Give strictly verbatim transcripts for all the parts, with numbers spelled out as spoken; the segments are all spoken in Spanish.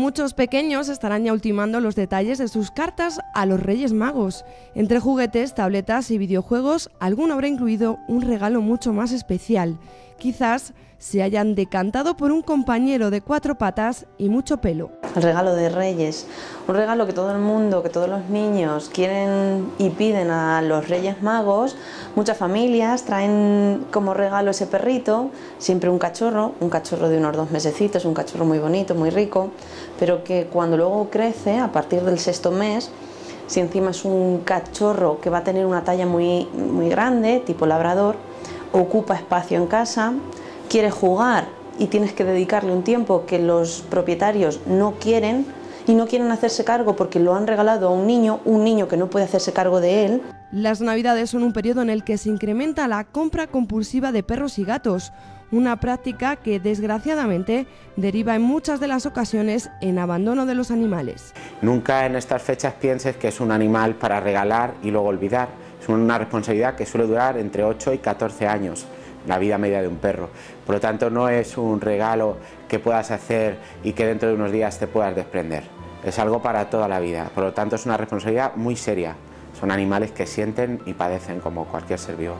Muchos pequeños estarán ya ultimando los detalles de sus cartas a los Reyes Magos. Entre juguetes, tabletas y videojuegos, alguno habrá incluido un regalo mucho más especial. Quizás se hayan decantado por un compañero de cuatro patas y mucho pelo. El regalo de Reyes, un regalo que todo el mundo, que todos los niños quieren y piden a los Reyes Magos. Muchas familias traen como regalo ese perrito, siempre un cachorro, un cachorro de unos dos mesecitos, un cachorro muy bonito, muy rico, pero que cuando luego crece, a partir del sexto mes, si encima es un cachorro que va a tener una talla muy, muy grande, tipo labrador, ocupa espacio en casa, quiere jugar y tienes que dedicarle un tiempo que los propietarios no quieren y no quieren hacerse cargo porque lo han regalado a un niño, un niño que no puede hacerse cargo de él. Las Navidades son un periodo en el que se incrementa la compra compulsiva de perros y gatos, una práctica que desgraciadamente deriva en muchas de las ocasiones en abandono de los animales. Nunca en estas fechas pienses que es un animal para regalar y luego olvidar. Es una responsabilidad que suele durar entre ocho y catorce años, la vida media de un perro. Por lo tanto, no es un regalo que puedas hacer y que dentro de unos días te puedas desprender. Es algo para toda la vida, por lo tanto es una responsabilidad muy seria. Son animales que sienten y padecen como cualquier ser vivo.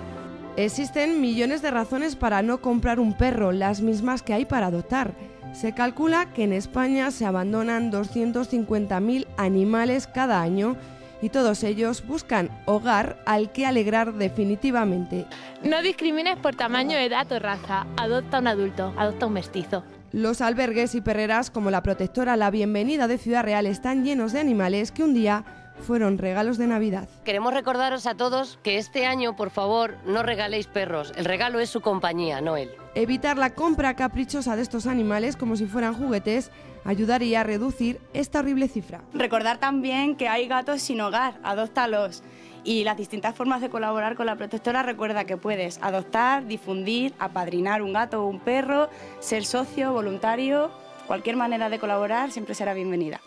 Existen millones de razones para no comprar un perro, las mismas que hay para adoptar. Se calcula que en España se abandonan doscientos cincuenta mil animales cada año y todos ellos buscan hogar al que alegrar definitivamente. No discrimines por tamaño, edad o raza. Adopta un adulto, adopta un mestizo. Los albergues y perreras como la protectora La Bienvenida de Ciudad Real están llenos de animales que un día fueron regalos de Navidad. Queremos recordaros a todos que este año, por favor, no regaléis perros. El regalo es su compañía, no él. Evitar la compra caprichosa de estos animales como si fueran juguetes ayudaría a reducir esta horrible cifra. Recordar también que hay gatos sin hogar, adóptalos. Y las distintas formas de colaborar con la protectora, recuerda que puedes adoptar, difundir, apadrinar un gato o un perro, ser socio, voluntario. Cualquier manera de colaborar siempre será bienvenida.